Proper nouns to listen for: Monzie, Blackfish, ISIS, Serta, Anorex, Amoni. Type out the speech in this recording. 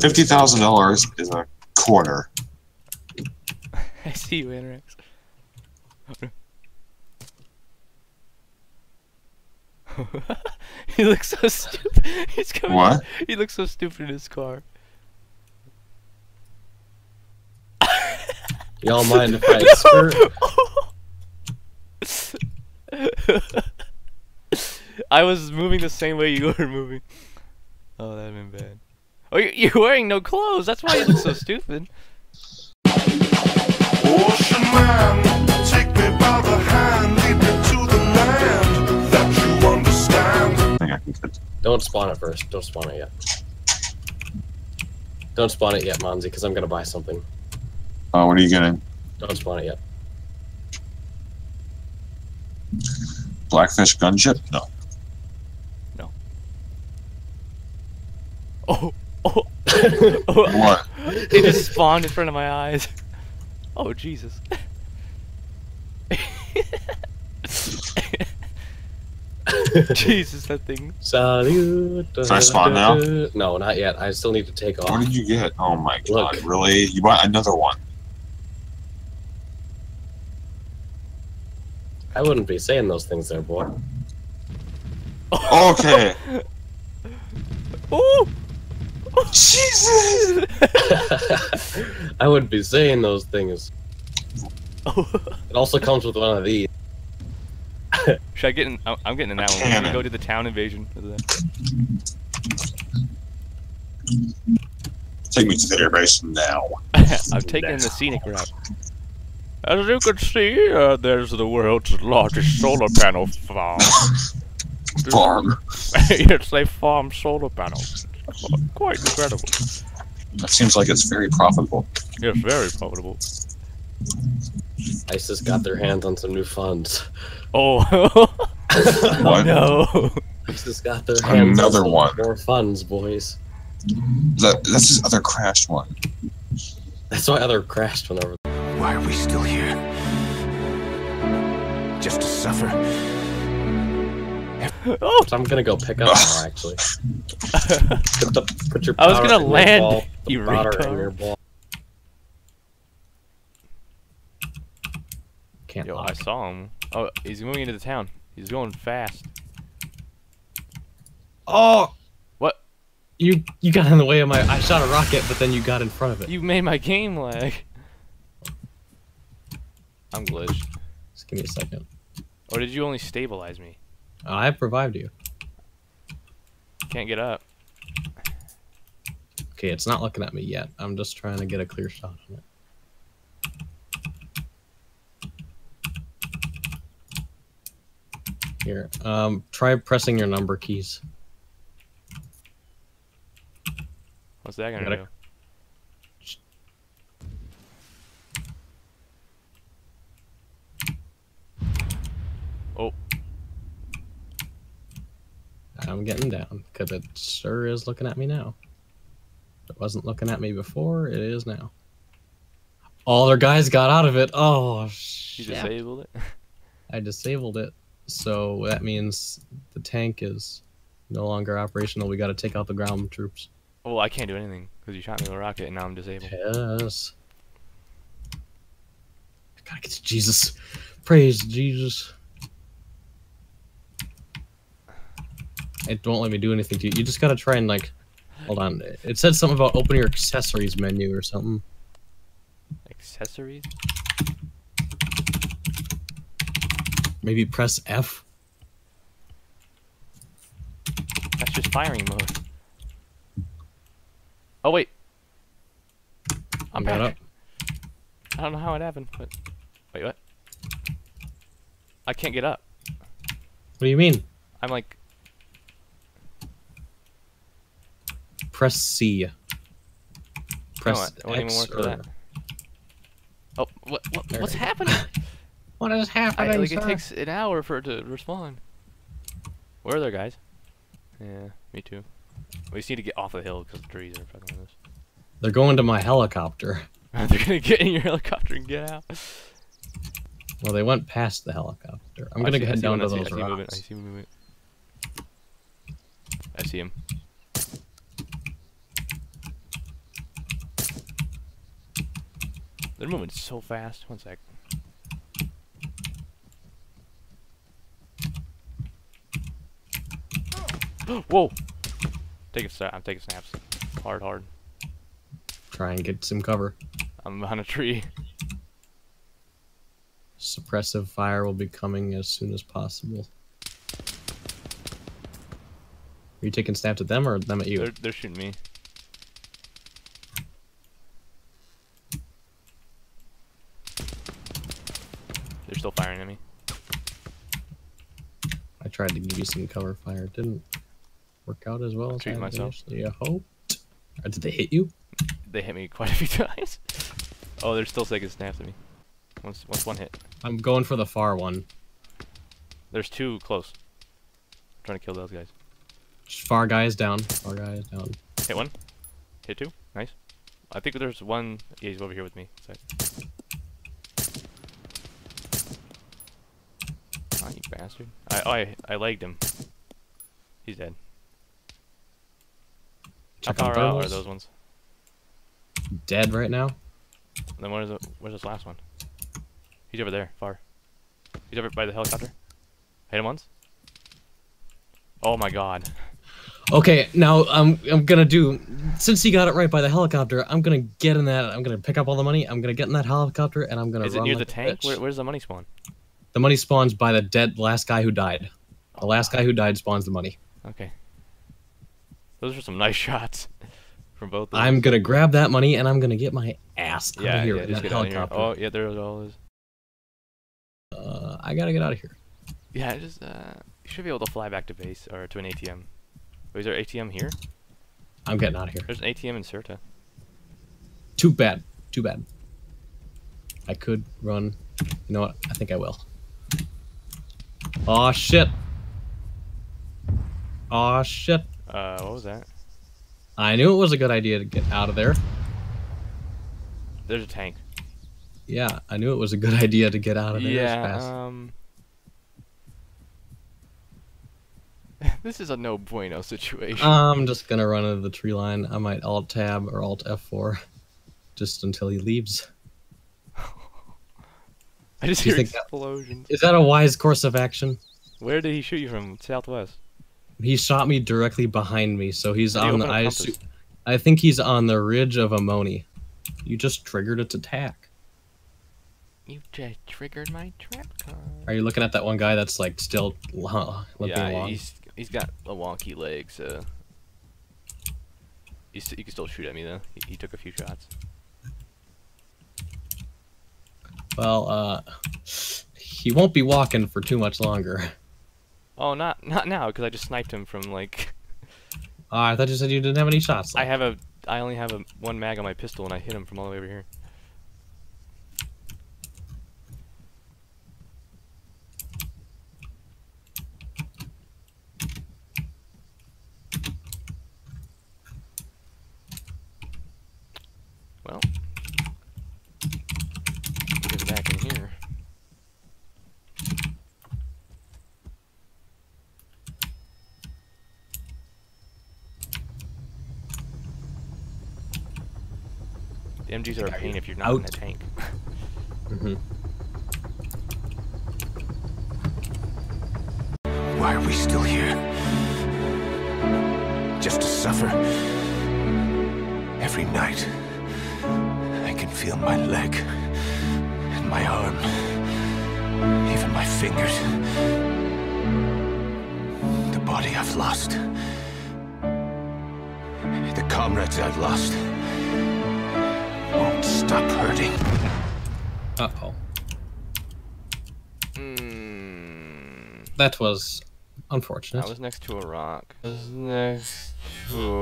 $50,000 is a quarter. I see you, Anorex. He looks so stupid. He's coming. What? Out. He looks so stupid in his car. Y'all mind if I skirt? I was moving the same way you were moving. Oh, that'd have been bad. Oh, you're wearing no clothes. That's why you look so stupid. Ocean man, take me by the hand, lead me to the land that you understand. Don't spawn it first. Don't spawn it yet. Don't spawn it yet, Monzie, because I'm gonna buy something. Oh, what are you gonna? Don't spawn it yet. Blackfish gunship? No. No. Oh, oh. What? It just spawned in front of my eyes. Oh, Jesus. Jesus, that thing. Can I spawn now? No, not yet. I still need to take off. What did you get? Oh my God, look. Really? You bought another one. I wouldn't be saying those things there, boy. Okay. Oh! Jesus! I wouldn't be saying those things. It also comes with one of these. Should I get in? I'm getting in that one. We're gonna go to the town invasion. Take me to the air base now. I've taken the scenic route. As you can see, there's the world's largest solar panel farm. Farm? It's a farm solar panel. Quite incredible. That seems like it's very profitable. Yes, very profitable. ISIS got their hands on some new funds. Oh. What? No. ISIS got their hands on some more funds, boys. That's his other crashed one. That's my other crashed one over there. Why are we still here? Just to suffer. Oh. So I'm gonna go pick up more, actually. Put your powder in your ball. Can't. Yo, I saw him. Oh, he's moving into the town. He's going fast. Oh! What? You got in the way of my... I shot a rocket, but then you got in front of it. You made my game lag. I'm glitched. Just give me a second. Or did you only stabilize me? I revived you. Can't get up. Okay, it's not looking at me yet. I'm just trying to get a clear shot on it. Here, try pressing your number keys. What's that gonna do? Oh. I'm getting down, because it sure is looking at me now. It wasn't looking at me before, it is now. All their guys got out of it. Oh, shit. You disabled it? I disabled it, so that means the tank is no longer operational. We gotta take out the ground troops. Oh, I can't do anything, because you shot me with a rocket and now I'm disabled. Yes. I gotta get to Jesus. Praise Jesus. It won't let me do anything to you. You just gotta try and, like, hold on. It said something about open your accessories menu or something. Accessories? Maybe press F. That's just firing mode. Oh wait. I'm back. Up. I don't know how it happened, but wait, what? I can't get up. What do you mean? I'm like. Press C. Press no, I won't even work for that. Oh, what's happening? What is happening? Like it takes an hour for it to respond. Where are there guys? Yeah, me too. We just need to get off the hill because the trees are fucking with us. They're going to my helicopter. They're gonna get in your helicopter and get out. Well, they went past the helicopter. I'm gonna head down to those rocks. I see him. I see him. They're moving so fast. One sec. Whoa! I'm taking snaps. Hard. Try and get some cover. I'm on a tree. Suppressive fire will be coming as soon as possible. Are you taking snaps at them or them at you? They're shooting me. They're still firing at me. I tried to give you some cover fire. It didn't work out as well. Treat myself. Yeah, hoped. Or did they hit you? They hit me quite a few times. Oh, they're still taking snaps at me. Once one hit. I'm going for the far one. There's two close. I'm trying to kill those guys. Far guy is down. Hit one. Hit two. Nice. I think there's one. Yeah, he's over here with me. Oh, you bastard. I lagged him. He's dead. How far out are those ones? Dead right now. And then where's this last one? He's over there, far. He's over by the helicopter. Hit him once. Oh my god. Okay, now I'm gonna do, since he got it right by the helicopter, I'm gonna get in that, I'm gonna pick up all the money, I'm gonna get in that helicopter, and I'm gonna run. Is it near the tank? Where's the money spawn? The money spawns by the last guy who died. The last guy who died spawns the money. Okay. Those are some nice shots from both of them. I'm gonna grab that money, and I'm gonna get my ass out of here with that helicopter. Oh, yeah, there it all is. I gotta get out of here. Yeah, just, you should be able to fly back to base, or to an ATM. Wait, is there an ATM here? I'm getting out of here. There's an ATM in Serta. Too bad. Too bad. I could run. You know what? I think I will. Aw, shit. Aw, shit. What was that? I knew it was a good idea to get out of there. There's a tank. Yeah, I knew it was a good idea to get out of there. Yeah, fast. This is a no bueno situation. I'm just gonna run into the tree line. I might alt tab or alt F4 just until he leaves. I just hear explosions. Is that a wise course of action? Where did he shoot you from? Southwest. He shot me directly behind me, so he's on the I think he's on the ridge of Amoni. You just triggered its attack. You just triggered my trap card. Are you looking at that one guy that's like still limping along? He's got a wonky leg, so you can still shoot at me though. He took a few shots. Well, he won't be walking for too much longer. Oh, not now, because I just sniped him from like. I thought you said you didn't have any shots left. I only have one mag on my pistol, and I hit him from all the way over here. Well, get back in here. The MGs are a pain if you're not in the tank. Why are we still here? Just to suffer? Every night, I can feel my leg, and my arm, even my fingers. The body I've lost. The comrades I've lost. Won't stop hurting. Uh-oh. That was unfortunate. I was next to a rock.